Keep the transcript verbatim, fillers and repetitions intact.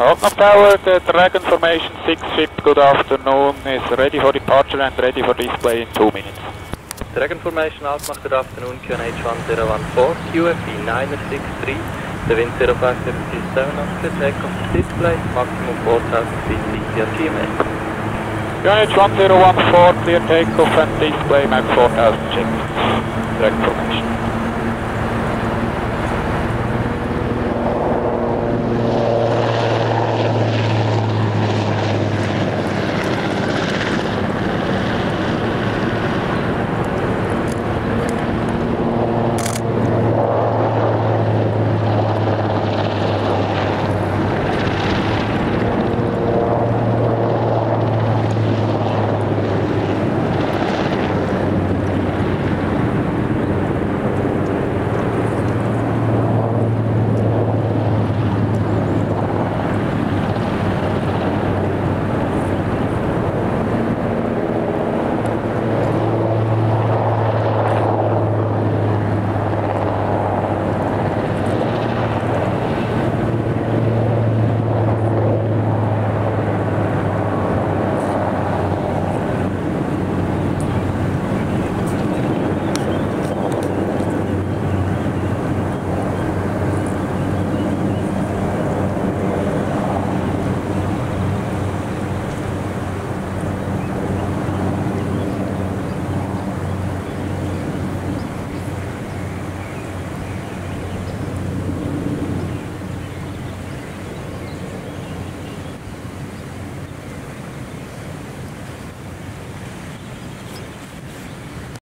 Hotman Tower, the Dragon Formation six ship, good afternoon, is ready for departure and ready for display in two minutes. Dragon Formation Altmach, good afternoon, Q N H one zero one four, Q F E nine six three, the wind zero five seven seven on the deck of the display, maximum four thousand feet, D T R G M A. Q N H one zero one four, clear takeoff and display, max four thousand checks, Dragon Formation.